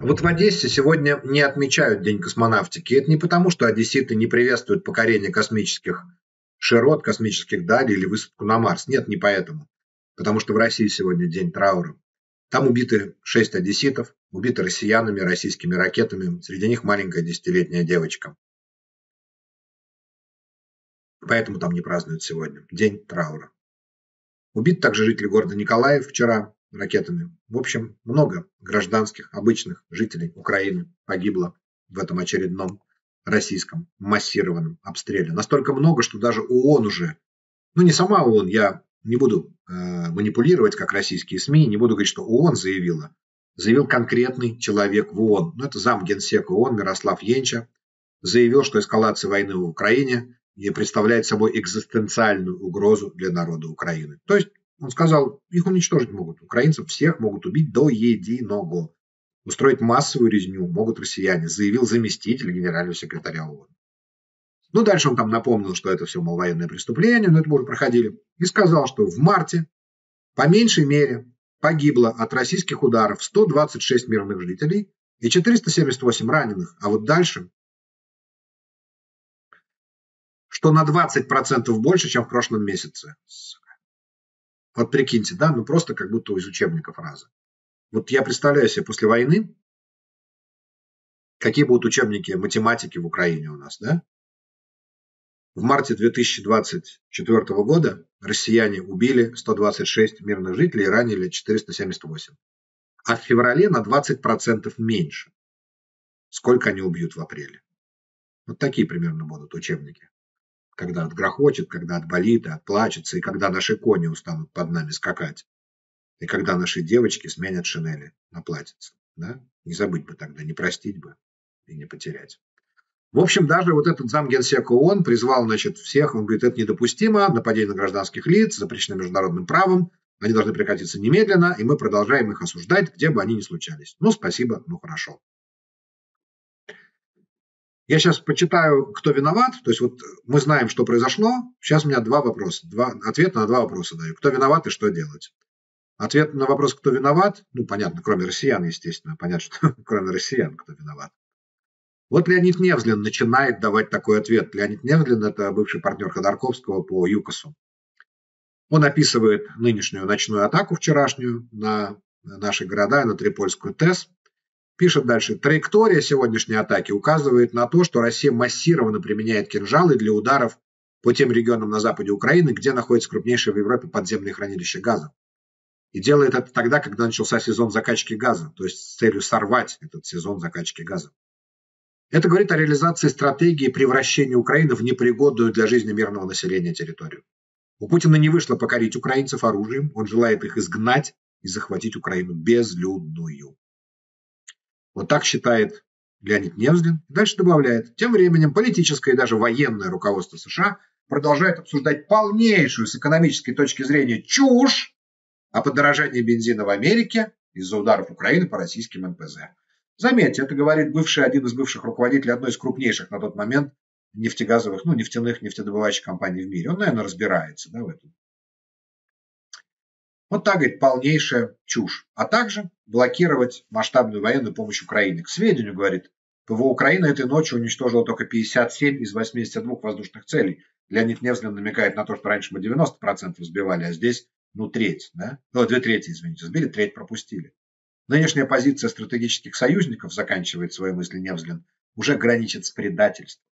Вот в Одессе сегодня не отмечают День космонавтики. Это не потому, что одесситы не приветствуют покорение космических широт, космических далей или высадку на Марс. Нет, не поэтому. Потому что в России сегодня день траура. Там убиты 6 одесситов, убиты россиянами, российскими ракетами. Среди них маленькая 10-летняя девочка. Поэтому там не празднуют сегодня. День траура. Убит также житель города Николаев вчера ракетами. В общем, много гражданских, обычных жителей Украины погибло в этом очередном российском массированном обстреле. Настолько много, что даже ООН уже, ну не сама ООН, я не буду манипулировать, как российские СМИ, не буду говорить, что ООН заявил конкретный человек в ООН, ну это зам генсека ООН Мирослав Енча, заявил, что эскалация войны в Украине и представляет собой экзистенциальную угрозу для народа Украины. То есть он сказал, их уничтожить могут. Украинцев всех могут убить до единого. Устроить массовую резню могут россияне, заявил заместитель генерального секретаря ООН. Ну, дальше он там напомнил, что это все, мол, военное преступление, но это мы уже проходили. И сказал, что в марте по меньшей мере погибло от российских ударов 126 мирных жителей и 478 раненых. А вот дальше, что на 20% больше, чем в прошлом месяце. Вот прикиньте, да, ну просто как будто из учебника фраза. Вот я представляю себе после войны, какие будут учебники математики в Украине у нас, да? В марте 2024 года россияне убили 126 мирных жителей и ранили 478. А в феврале на 20% меньше. Сколько они убьют в апреле? Вот такие примерно будут учебники. Когда отгрохочет, когда отболит и отплачется, и когда наши кони устанут под нами скакать, и когда наши девочки сменят шинели на платьице. Да? Не забыть бы тогда, не простить бы и не потерять. В общем, даже вот этот замгенсек ООН призвал, значит, всех, он говорит, это недопустимо, нападение на гражданских лиц запрещено международным правом, они должны прекратиться немедленно, и мы продолжаем их осуждать, где бы они ни случались. Ну, спасибо, ну хорошо. Я сейчас почитаю, кто виноват. То есть вот мы знаем, что произошло. Сейчас у меня два вопроса. Ответ на два вопроса даю. Кто виноват и что делать? Ответ на вопрос, кто виноват, ну, понятно, кроме россиян, естественно. Понятно, что кроме россиян, кто виноват. Вот Леонид Невзлин начинает давать такой ответ. Леонид Невзлин – это бывший партнер Ходорковского по ЮКОСу. Он описывает нынешнюю ночную атаку вчерашнюю на наши города, на Трипольскую ТЭС. Пишет дальше. Траектория сегодняшней атаки указывает на то, что Россия массированно применяет кинжалы для ударов по тем регионам на западе Украины, где находятся крупнейшие в Европе подземные хранилища газа. И делает это тогда, когда начался сезон закачки газа, то есть с целью сорвать этот сезон закачки газа. Это говорит о реализации стратегии превращения Украины в непригодную для жизни мирного населения территорию. У Путина не вышло покорить украинцев оружием, он желает их изгнать и захватить Украину безлюдную. Вот так считает Леонид Невзлин. Дальше добавляет. Тем временем политическое и даже военное руководство США продолжает обсуждать полнейшую с экономической точки зрения чушь о подорожании бензина в Америке из-за ударов Украины по российским НПЗ. Заметьте, это говорит бывший, один из бывших руководителей одной из крупнейших на тот момент нефтегазовых, ну нефтяных, нефтедобывающих компаний в мире. Он, наверное, разбирается, да, в этом. Вот так, говорит, полнейшая чушь. А также блокировать масштабную военную помощь Украине. К сведению, говорит, ПВО Украины этой ночью уничтожило только 57 из 82 воздушных целей. Леонид Невзлин намекает на то, что раньше мы 90% сбивали, а здесь, ну, треть, да? Ну, 2/3, извините, сбили, треть пропустили. Нынешняя позиция стратегических союзников, заканчивает свои мысли Невзлин, уже граничит с предательством.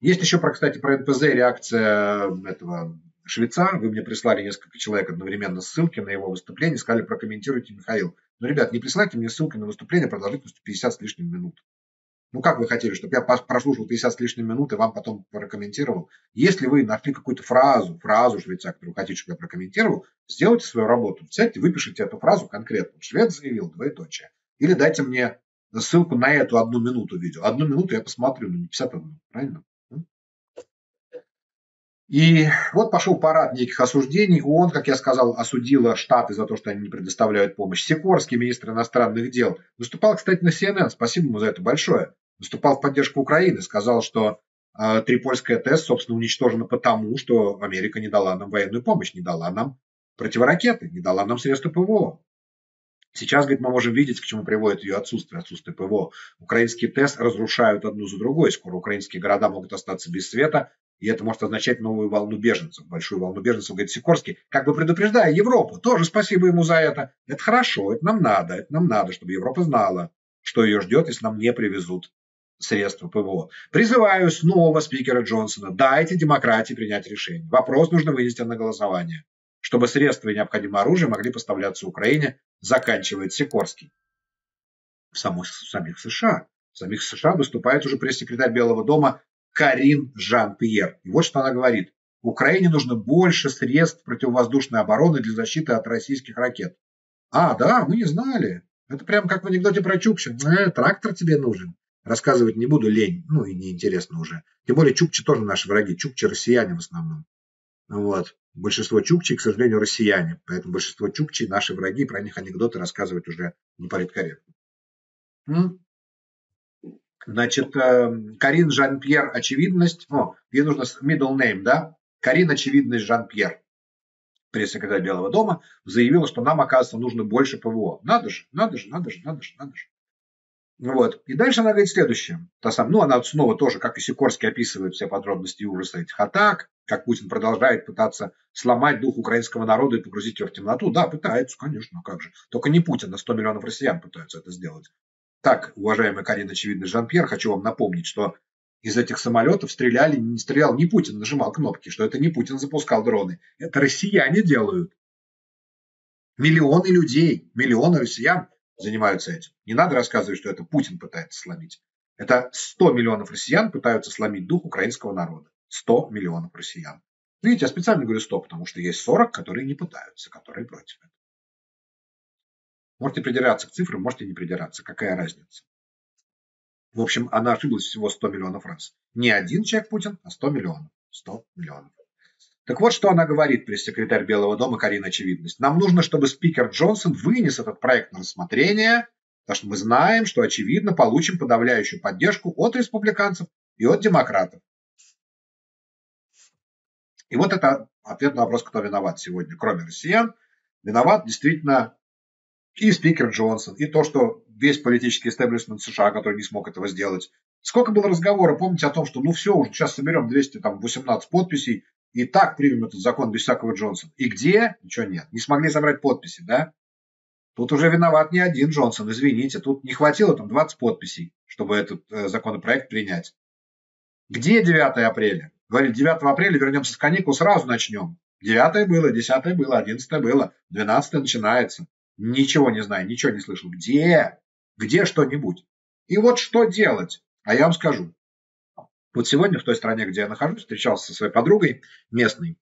Есть еще, кстати, про НПЗ реакция этого... Швейца, вы мне прислали несколько человек одновременно ссылки на его выступление, сказали, прокомментируйте, Михаил. Но, ребят, не присылайте мне ссылки на выступление продолжительностью 50 с лишним минут. Ну, как вы хотели, чтобы я прослушал 50 с лишним минут и вам потом прокомментировал? Если вы нашли какую-то фразу Швейца, которую хотите, чтобы я прокомментировал, сделайте свою работу. Сядьте, выпишите эту фразу конкретно. Швед заявил, двоеточие. Или дайте мне ссылку на эту одну минуту видео. Одну минуту я посмотрю, но не 51, правильно? И вот пошел парад неких осуждений. ООН, как я сказал, осудила Штаты за то, что они не предоставляют помощь. Сикорский, министр иностранных дел, выступал, кстати, на CNN, спасибо ему за это большое, выступал в поддержку Украины, сказал, что Трипольская ТЭС, собственно, уничтожена потому, что Америка не дала нам военную помощь, не дала нам противоракеты, не дала нам средства ПВО. Сейчас, говорит, мы можем видеть, к чему приводит ее отсутствие ПВО. Украинские ТЭС разрушают одну за другой. Скоро украинские города могут остаться без света, и это может означать новую волну беженцев, большую волну беженцев, говорит Сикорский, как бы предупреждая Европу. Тоже спасибо ему за это. Это хорошо, это нам надо, чтобы Европа знала, что ее ждет, если нам не привезут средства ПВО. Призываю снова спикера Джонсона, дайте демократии принять решение. Вопрос нужно вынести на голосование, чтобы средства и необходимое оружие могли поставляться Украине, заканчивает Сикорский. В самих США выступает уже пресс-секретарь Белого дома Карин Жан-Пьер. И вот что она говорит. Украине нужно больше средств противовоздушной обороны для защиты от российских ракет. А, да, мы не знали. Это прям как в анекдоте про Чукча. Трактор тебе нужен. Рассказывать не буду, лень. Ну и неинтересно уже. Тем более чукчи тоже наши враги. Чукчи россияне в основном. Вот. Большинство чукчей, к сожалению, россияне. Поэтому большинство чукчей наши враги, про них анекдоты рассказывать уже не политкорректно. Значит, Карин Жан-Пьер очевидность. Ей нужно middle name, да? Карин очевидность Жан-Пьер, пресс-секретарь Белого дома, заявила, что нам, оказывается, нужно больше ПВО. Надо же. Вот. И дальше она говорит следующее. Она снова тоже, как и Сикорский, описывает все подробности ужаса этих атак, как Путин продолжает пытаться сломать дух украинского народа и погрузить его в темноту. Да, пытается, конечно, как же. Только не Путин, а 100 миллионов россиян пытаются это сделать. Так, уважаемая Карина очевидно Жан-Пьер, хочу вам напомнить, что из этих самолетов стрелял не Путин, нажимал кнопки, что это не Путин запускал дроны. Это россияне делают. Миллионы людей, миллионы россиян занимаются этим. Не надо рассказывать, что это Путин пытается сломить. Это 100 миллионов россиян пытаются сломить дух украинского народа. 100 миллионов россиян. Видите, я специально говорю 100, потому что есть 40, которые не пытаются, которые против. Можете придираться к цифрам, можете не придираться. Какая разница? В общем, она ошиблась всего 100 миллионов раз. Не один человек Путин, а 100 миллионов. 100 миллионов. Так вот, что она говорит, пресс-секретарь Белого дома Карина очевидность. Нам нужно, чтобы спикер Джонсон вынес этот проект на рассмотрение, потому что мы знаем, что, очевидно, получим подавляющую поддержку от республиканцев и от демократов. И вот это ответ на вопрос, кто виноват сегодня, кроме россиян. Виноват действительно и спикер Джонсон, и то, что весь политический истеблишмент США, который не смог этого сделать. Сколько было разговора, помните, о том, что ну все, уже сейчас соберем 218 подписей, и так примем этот закон без всякого Джонсона. И где? Ничего нет. Не смогли собрать подписи, да? Тут уже виноват не один Джонсон, извините. Тут не хватило там 20 подписей, чтобы этот законопроект принять. Где 9 апреля? Говорили, 9 апреля вернемся с каникул, сразу начнем. 9 было, 10 было, 11 было, 12 начинается. Ничего не знаю, ничего не слышал. Где? Где что-нибудь? И вот что делать? А я вам скажу. Вот сегодня в той стране, где я нахожусь, встречался со своей подругой местной.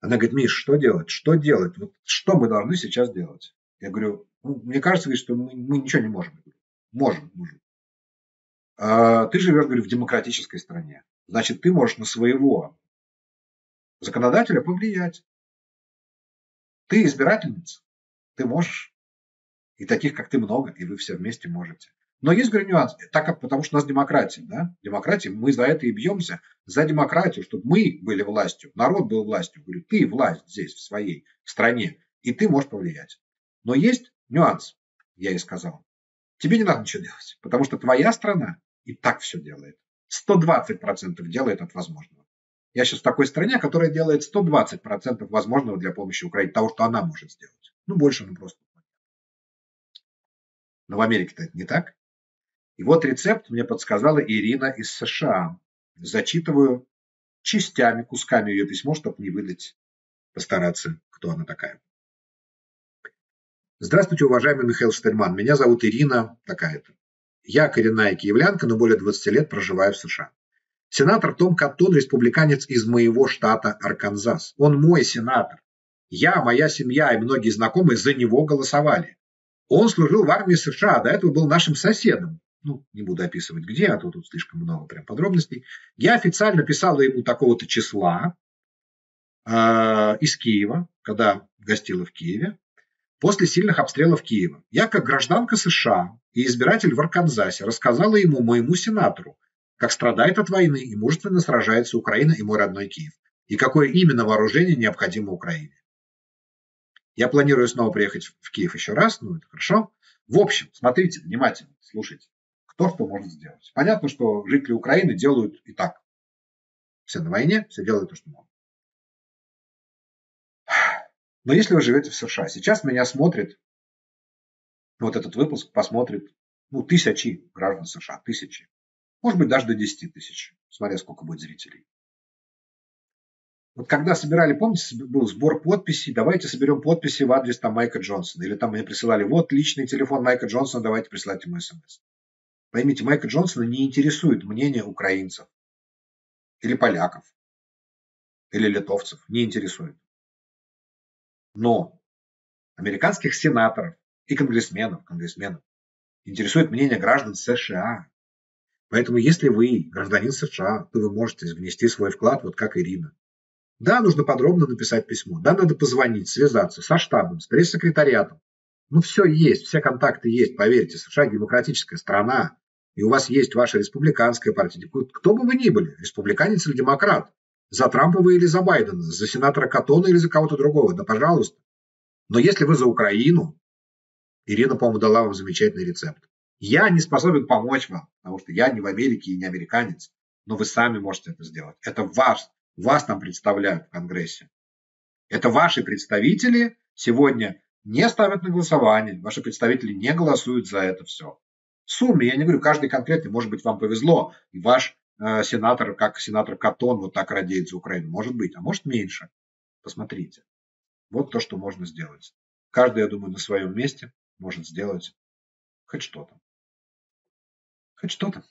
Она говорит, Миш, что делать? Что делать? Вот что мы должны сейчас делать? Я говорю, мне кажется, говорит, что мы ничего не можем. Можем. А ты живешь, говорю, в демократической стране. Значит, ты можешь на своего законодателя повлиять. Ты избирательница. Ты можешь. И таких, как ты, много. И вы все вместе можете. Но есть, говорю, нюанс, так как, потому что у нас демократия, да, демократия, мы за это и бьемся, за демократию, чтобы мы были властью, народ был властью, говорю, ты власть здесь, в своей стране, и ты можешь повлиять. Но есть нюанс, я ей сказал, тебе не надо ничего делать, потому что твоя страна и так все делает, 120% делает от возможного. Я сейчас в такой стране, которая делает 120% возможного для помощи Украине, того, что она может сделать, ну больше она просто. Но в Америке-то это не так. И вот рецепт мне подсказала Ирина из США. Зачитываю частями, кусками ее письмо, чтобы не выдать, постараться, кто она такая. Здравствуйте, уважаемый Михаил Шейтельман. Меня зовут Ирина такая-то. Я коренная киевлянка, но более 20 лет проживаю в США. Сенатор Том Кантон, республиканец из моего штата Арканзас. Он мой сенатор. Я, моя семья и многие знакомые за него голосовали. Он служил в армии США, до этого был нашим соседом. Ну, не буду описывать где, а то тут слишком много прям подробностей. Я официально писала ему такого-то числа из Киева, когда гостила в Киеве, после сильных обстрелов Киева. Я, как гражданка США и избиратель в Арканзасе, рассказала ему, моему сенатору, как страдает от войны и мужественно сражается Украина и мой родной Киев, и какое именно вооружение необходимо Украине. Я планирую снова приехать в Киев еще раз, ну это хорошо. В общем, смотрите внимательно, слушайте, кто что может сделать. Понятно, что жители Украины делают и так. Все на войне, все делают то, что могут. Но если вы живете в США, сейчас меня смотрит, вот этот выпуск посмотрит, ну, тысячи граждан США, тысячи. Может быть, даже до 10 тысяч, смотря сколько будет зрителей. Вот когда собирали, помните, был сбор подписей, давайте соберем подписи в адрес там Майка Джонсона. Или там мне присылали, вот личный телефон Майка Джонсона, давайте присылать ему смс. Поймите, Майка Джонсона не интересует мнение украинцев. Или поляков. Или литовцев. Не интересует. Но американских сенаторов и конгрессменов интересует мнение граждан США. Поэтому если вы гражданин США, то вы можете внести свой вклад, вот как Ирина. Да, нужно подробно написать письмо. Да, надо позвонить, связаться со штабом, с пресс-секретариатом. Ну, все есть, все контакты есть, поверьте. США демократическая страна. И у вас есть ваша республиканская партия. Кто бы вы ни были, республиканец или демократ. За Трампа вы или за Байдена, за сенатора Катона или за кого-то другого. Да, пожалуйста. Но если вы за Украину, Ирина, по-моему, дала вам замечательный рецепт. Я не способен помочь вам, потому что я не в Америке и не американец. Но вы сами можете это сделать. Это вас там представляют в Конгрессе. Это ваши представители сегодня не ставят на голосование. Ваши представители не голосуют за это все. В сумме, я не говорю, каждый конкретный, может быть, вам повезло, и ваш сенатор, как сенатор Катон, вот так радеет за Украину. Может быть, а может меньше. Посмотрите. Вот то, что можно сделать. Каждый, я думаю, на своем месте может сделать хоть что-то. Хоть что-то.